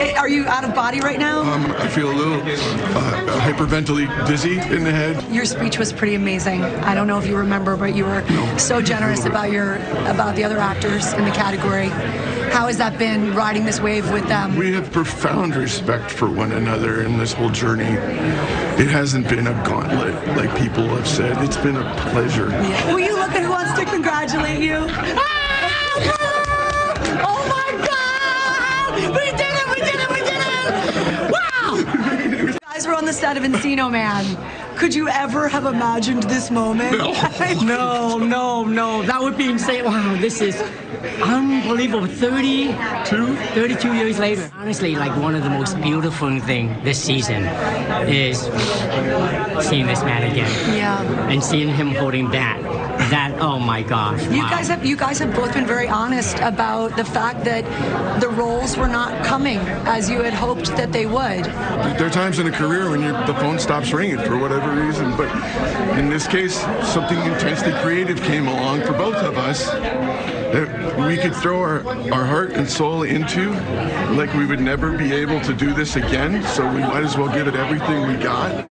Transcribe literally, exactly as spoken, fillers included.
Are you out of body right now? Um, I feel a little uh, hyperventilate, dizzy in the head. Your speech was pretty amazing. I don't know if you remember, but you were no. so generous about your about the other actors in the category. How has that been, riding this wave with them? We have profound respect for one another in this whole journey. It hasn't been a gauntlet, like people have said. It's been a pleasure. Yeah. Will you look at who wants to congratulate you? On the set of Encino Man. Could you ever have imagined this moment? No, no, no, no. That would be insane. Wow, this is unbelievable. thirty-two, thirty-two years later. Honestly, like one of the most beautiful things this season is seeing this man again. Yeah. And seeing him holding that. That, oh my gosh. Wow. You guys have you guys have both been very honest about the fact that the roles were not coming as you had hoped that they would. There are times in a career when the phone stops ringing for whatever reason, but in this case, something intensely creative came along for both of us that we could throw our, our heart and soul into, like we would never be able to do this again, so we might as well give it everything we got.